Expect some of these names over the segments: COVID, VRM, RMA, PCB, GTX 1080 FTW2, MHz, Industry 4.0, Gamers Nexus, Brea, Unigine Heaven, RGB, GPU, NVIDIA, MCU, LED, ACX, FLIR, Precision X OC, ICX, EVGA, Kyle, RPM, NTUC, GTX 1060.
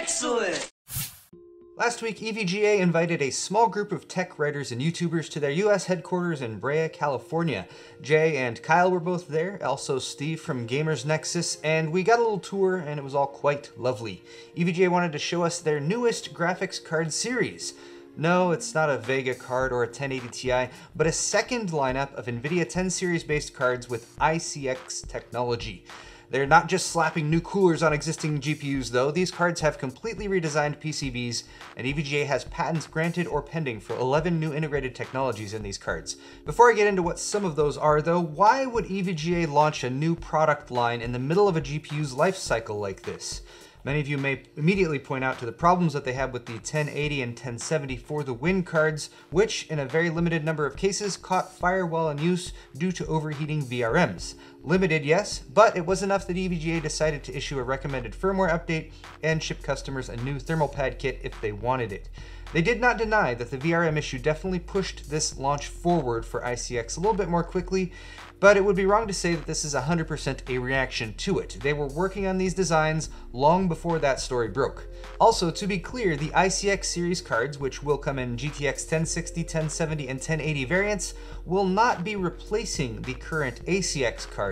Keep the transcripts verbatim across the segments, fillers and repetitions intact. Excellent! Last week, E V G A invited a small group of tech writers and YouTubers to their U S headquarters in Brea, California. Jay and Kyle were both there, also Steve from Gamers Nexus, and we got a little tour and it was all quite lovely. E V G A wanted to show us their newest graphics card series. No, it's not a Vega card or a ten eighty Ti, but a second lineup of NVIDIA ten series based cards with I C X technology. They're not just slapping new coolers on existing G P Us though. These cards have completely redesigned P C Bs, and E V G A has patents granted or pending for eleven new integrated technologies in these cards. Before I get into what some of those are though, why would E V G A launch a new product line in the middle of a G P U's life cycle like this? Many of you may immediately point out to the problems that they had with the ten eighty and ten seventy for the win cards, which in a very limited number of cases caught fire while in use due to overheating V R Ms. Limited, yes, but it was enough that E V G A decided to issue a recommended firmware update and ship customers a new thermal pad kit if they wanted it. They did not deny that the V R M issue definitely pushed this launch forward for I C X a little bit more quickly, but it would be wrong to say that this is one hundred percent a reaction to it. They were working on these designs long before that story broke. Also, to be clear, the I C X series cards, which will come in G T X ten sixty, ten seventy, and ten eighty variants, will not be replacing the current A C X cards.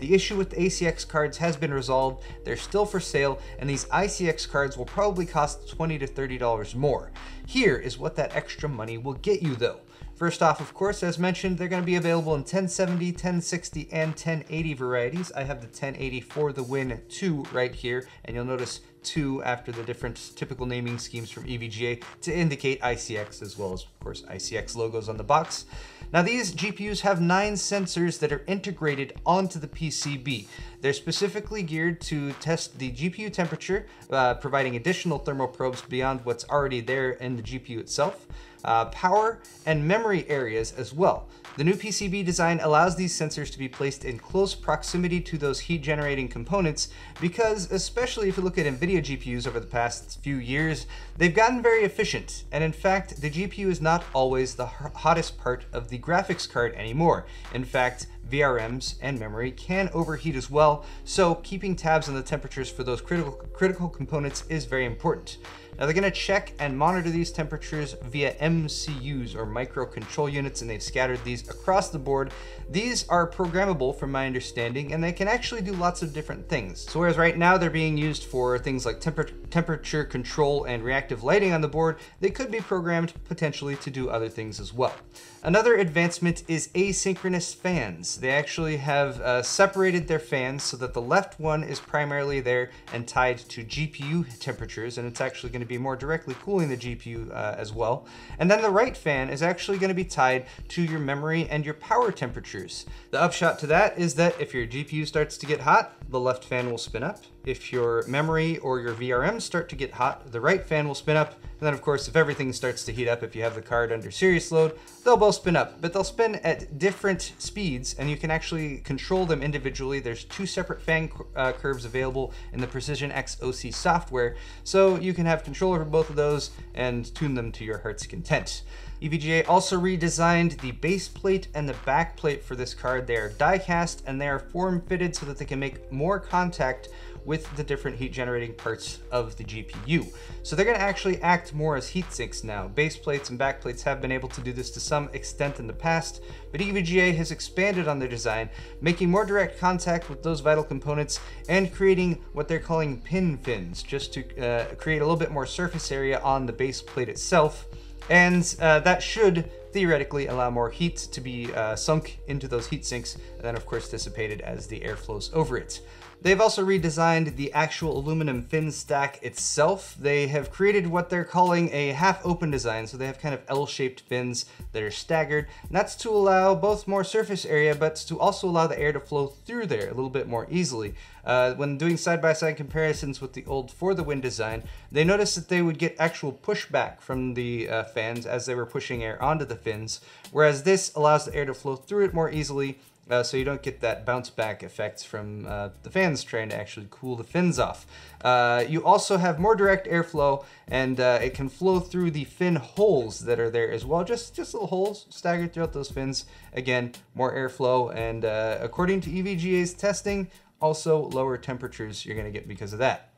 The issue with the A C X cards has been resolved, they're still for sale, and these I C X cards will probably cost twenty to thirty dollars more. Here is what that extra money will get you though. First off, of course, as mentioned, they're going to be available in ten seventy, ten sixty, and ten eighty varieties. I have the ten eighty for the win two right here, and you'll notice two after the different typical naming schemes from E V G A to indicate I C X, as well as, of course, I C X logos on the box. Now, these G P Us have nine sensors that are integrated onto the P C B. They're specifically geared to test the G P U temperature, uh, providing additional thermal probes beyond what's already there in the G P U itself, uh, power, and memory areas as well. The new P C B design allows these sensors to be placed in close proximity to those heat-generating components because, especially if you look at NVIDIA G P Us over the past few years, they've gotten very efficient. And in fact, the G P U is not always the hottest part of the graphics card anymore. In fact, V R Ms and memory can overheat as well, so keeping tabs on the temperatures for those critical critical components is very important. Now they're gonna check and monitor these temperatures via M C Us, or micro control units, and they've scattered these across the board. These are programmable from my understanding, and they can actually do lots of different things. So whereas right now they're being used for things like temper temperature control and reactive lighting on the board, they could be programmed potentially to do other things as well. Another advancement is asynchronous fans. They actually have uh, separated their fans so that the left one is primarily there and tied to G P U temperatures, and it's actually going to be more directly cooling the G P U uh, as well. And then the right fan is actually going to be tied to your memory and your power temperatures. The upshot to that is that if your G P U starts to get hot, the left fan will spin up. If your memory or your V R M start to get hot, the right fan will spin up. And then of course, if everything starts to heat up, if you have the card under serious load, they'll both spin up, but they'll spin at different speeds and you can actually control them individually. There's two separate fan uh, curves available in the Precision X O C software. So you can have control over both of those and tune them to your heart's content. E V G A also redesigned the base plate and the back plate for this card. They are die cast and they are form fitted so that they can make more contact with the different heat generating parts of the G P U. So they're gonna actually act more as heat sinks now. Base plates and back plates have been able to do this to some extent in the past, but E V G A has expanded on their design, making more direct contact with those vital components and creating what they're calling pin fins, just to uh, create a little bit more surface area on the base plate itself. And uh, that should theoretically allow more heat to be uh, sunk into those heat sinks, and then of course dissipated as the air flows over it. They've also redesigned the actual aluminum fin stack itself. They have created what they're calling a half open design. So they have kind of L-shaped fins that are staggered. And that's to allow both more surface area, but to also allow the air to flow through there a little bit more easily. Uh, when doing side-by-side comparisons with the old For the Win design, they noticed that they would get actual pushback from the uh, fans as they were pushing air onto the fins. Whereas this allows the air to flow through it more easily. Uh, so you don't get that bounce back effect from uh, the fans trying to actually cool the fins off. Uh, you also have more direct airflow, and uh, it can flow through the fin holes that are there as well. Just, just little holes staggered throughout those fins. Again, more airflow, and uh, according to E V G A's testing, also lower temperatures you're gonna get because of that.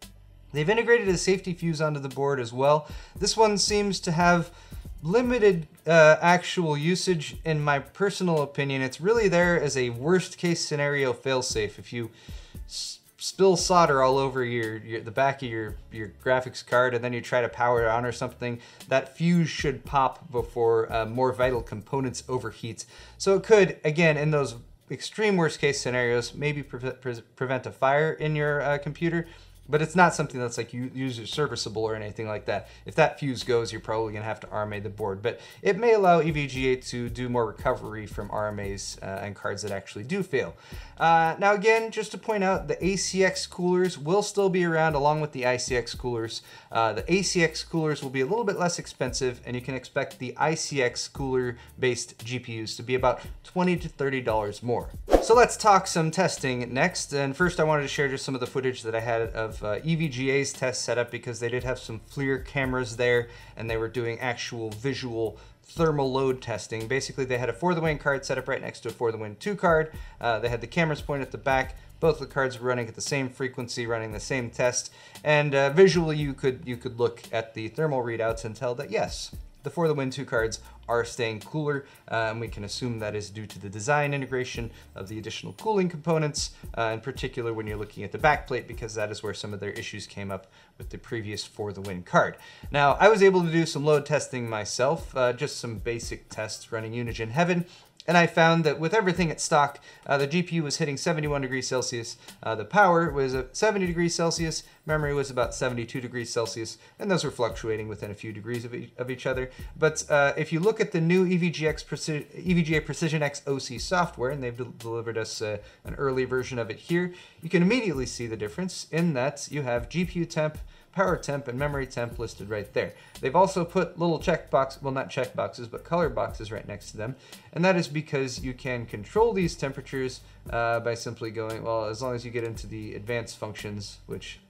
They've integrated a safety fuse onto the board as well. This one seems to have limited uh, actual usage, in my personal opinion. It's really there as a worst case scenario failsafe. If you spill solder all over your, your the back of your, your graphics card and then you try to power it on or something, that fuse should pop before uh, more vital components overheat. So it could, again, in those extreme worst case scenarios, maybe pre pre prevent a fire in your uh, computer, but it's not something that's like user serviceable or anything like that. If that fuse goes, you're probably gonna have to R M A the board, but it may allow E V G A to do more recovery from R M As uh, and cards that actually do fail. Uh, now again, just to point out, the A C X coolers will still be around along with the I C X coolers. Uh, the A C X coolers will be a little bit less expensive, and you can expect the I C X cooler-based G P Us to be about twenty to thirty dollars more. So let's talk some testing next. And first I wanted to share just some of the footage that I had of Uh, E V G A's test setup, because they did have some FLIR cameras there and they were doing actual visual thermal load testing. Basically, they had a For the Win card set up right next to a For the Win two card. Uh, they had the cameras pointed at the back. Both the cards were running at the same frequency, running the same test. And uh, visually, you could you could look at the thermal readouts and tell that yes, the For the Win two cards are staying cooler, uh, and we can assume that is due to the design integration of the additional cooling components, uh, in particular when you're looking at the backplate, because that is where some of their issues came up with the previous For the Win card. Now, I was able to do some load testing myself, uh, just some basic tests running Unigine Heaven, and I found that with everything at stock, uh, the G P U was hitting seventy-one degrees Celsius, uh, the power was at seventy degrees Celsius, memory was about seventy-two degrees Celsius, and those were fluctuating within a few degrees of, e of each other. But uh, if you look at the new E V G A Precision X O C software, and they've de delivered us uh, an early version of it here, you can immediately see the difference in that you have G P U temp, power temp, and memory temp listed right there. They've also put little checkbox, well, not checkboxes, but color boxes right next to them. And that is because you can control these temperatures uh, by simply going, well, as long as you get into the advanced functions, which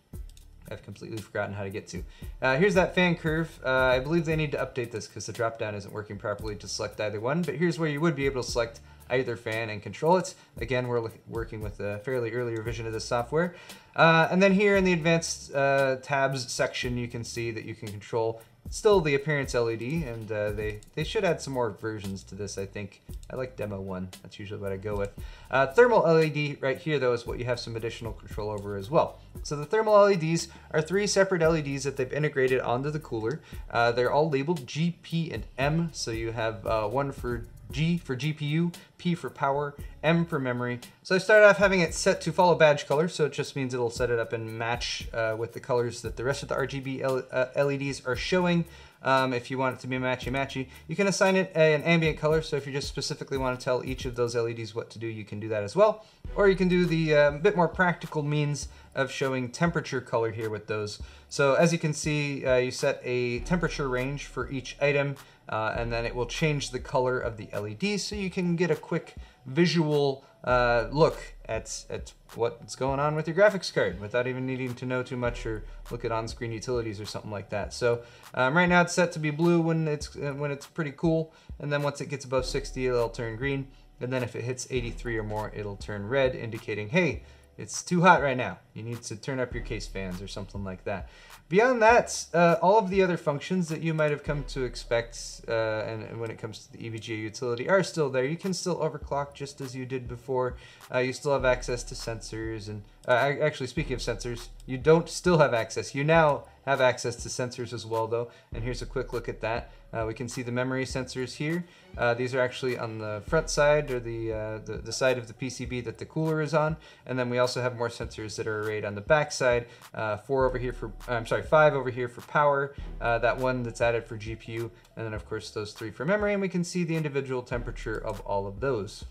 I've completely forgotten how to get to. Uh, here's that fan curve. Uh, I believe they need to update this because the dropdown isn't working properly to select either one, but here's where you would be able to select either fan and control it. Again, we're working with a fairly early revision of this software. Uh, and then here in the advanced uh, tabs section, you can see that you can control still the appearance L E D, and uh, they, they should add some more versions to this, I think. I like demo one, that's usually what I go with. Uh, thermal L E D right here though is what you have some additional control over as well. So the thermal L E Ds are three separate L E Ds that they've integrated onto the cooler. Uh, they're all labeled G, P, and M, so you have uh, one for G for G P U, P for power, M for memory. So I started off having it set to follow badge color, so it just means it'll set it up and match uh, with the colors that the rest of the R G B L uh, L E Ds are showing. Um, if you want it to be matchy-matchy, you can assign it an ambient color, so if you just specifically want to tell each of those L E Ds what to do, you can do that as well. Or you can do the um, bit more practical means of showing temperature color here with those. So as you can see, uh, you set a temperature range for each item, uh, and then it will change the color of the L E D, so you can get a quick visual uh, look at, at what's going on with your graphics card without even needing to know too much or look at on-screen utilities or something like that. So um, right now it's set to be blue when it's, when it's pretty cool, and then once it gets above sixty, it'll turn green, and then if it hits eighty-three or more, it'll turn red, indicating, hey, it's too hot right now. You need to turn up your case fans or something like that. Beyond that, uh, all of the other functions that you might have come to expect uh, and, and when it comes to the E V G A utility are still there. You can still overclock just as you did before. Uh, you still have access to sensors and uh, actually, speaking of sensors, you don't still have access. You now have access to sensors as well though. And here's a quick look at that. Uh, we can see the memory sensors here. Uh, these are actually on the front side or the, uh, the, the side of the P C B that the cooler is on. And then we also have more sensors that are arrayed on the back side. Uh, four over here for, I'm sorry, five over here for power. Uh, that one that's added for G P U. And then of course those three for memory. And we can see the individual temperature of all of those.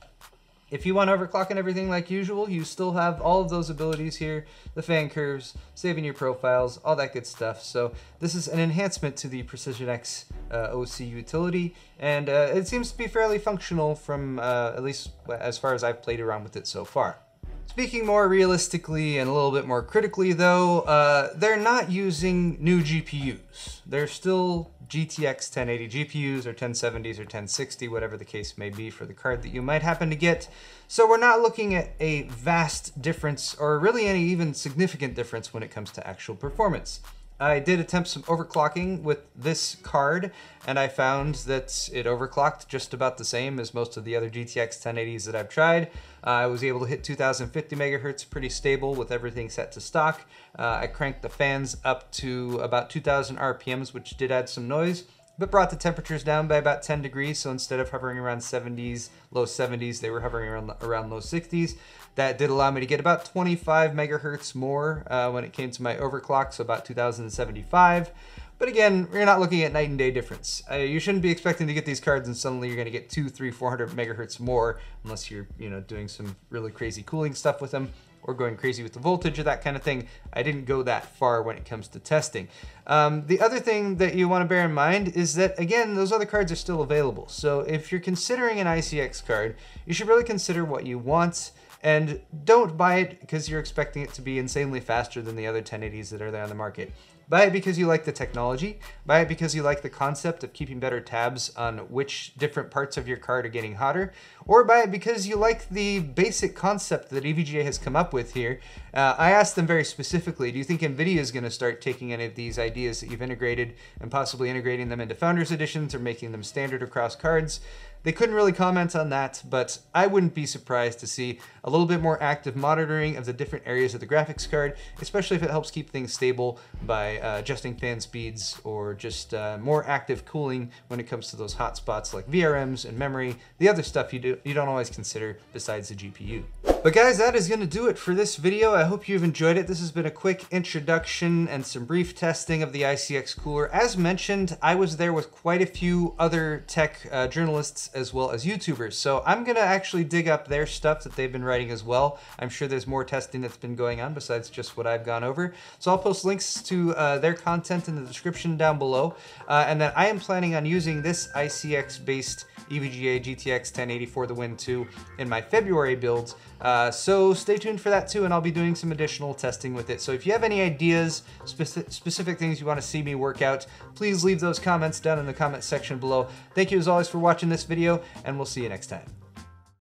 If you want overclocking everything like usual, you still have all of those abilities here, the fan curves, saving your profiles, all that good stuff. So this is an enhancement to the Precision X uh, O C utility, and uh, it seems to be fairly functional from uh, at least as far as I've played around with it so far. Speaking more realistically and a little bit more critically though, uh, they're not using new G P Us. They're still G T X ten eighty G P Us or ten seventies or ten sixty, whatever the case may be for the card that you might happen to get. So we're not looking at a vast difference or really any even significant difference when it comes to actual performance. I did attempt some overclocking with this card, and I found that it overclocked just about the same as most of the other G T X ten eighties that I've tried. Uh, I was able to hit two thousand fifty megahertz pretty stable with everything set to stock. Uh, I cranked the fans up to about two thousand R P Ms, which did add some noise, but brought the temperatures down by about ten degrees. So instead of hovering around seventies, low seventies, they were hovering around, around low sixties. That did allow me to get about twenty-five megahertz more uh, when it came to my overclock, so about two thousand seventy-five. But again, you're not looking at night and day difference. Uh, you shouldn't be expecting to get these cards and suddenly you're gonna get two, three, four hundred megahertz more, unless you're you know doing some really crazy cooling stuff with them, or going crazy with the voltage or that kind of thing. I didn't go that far when it comes to testing. Um, the other thing that you want to bear in mind is that, again, those other cards are still available. So if you're considering an I C X card, you should really consider what you want, and don't buy it because you're expecting it to be insanely faster than the other ten eighties that are there on the market. Buy it because you like the technology. Buy it because you like the concept of keeping better tabs on which different parts of your card are getting hotter. Or buy it because you like the basic concept that E V G A has come up with here. Uh, I asked them very specifically, do you think NVIDIA is going to start taking any of these ideas that you've integrated and possibly integrating them into Founders Editions or making them standard across cards? They couldn't really comment on that, but I wouldn't be surprised to see a little bit more active monitoring of the different areas of the graphics card, especially if it helps keep things stable by uh, adjusting fan speeds or just uh, more active cooling when it comes to those hot spots like V R Ms and memory, the other stuff you, do, you don't always consider besides the G P U. But guys, that is gonna do it for this video. I hope you've enjoyed it. This has been a quick introduction and some brief testing of the I C X cooler. As mentioned, I was there with quite a few other tech uh, journalists as well as YouTubers. So I'm gonna actually dig up their stuff that they've been writing as well. I'm sure there's more testing that's been going on besides just what I've gone over. So I'll post links to uh, their content in the description down below. Uh, and then I am planning on using this I C X-based E V G A G T X ten eighty for the win two in my February builds. Uh, so stay tuned for that too, and I'll be doing some additional testing with it. So if you have any ideas, speci- specific things you want to see me work out, please leave those comments down in the comment section below. Thank you as always for watching this video, and we'll see you next time.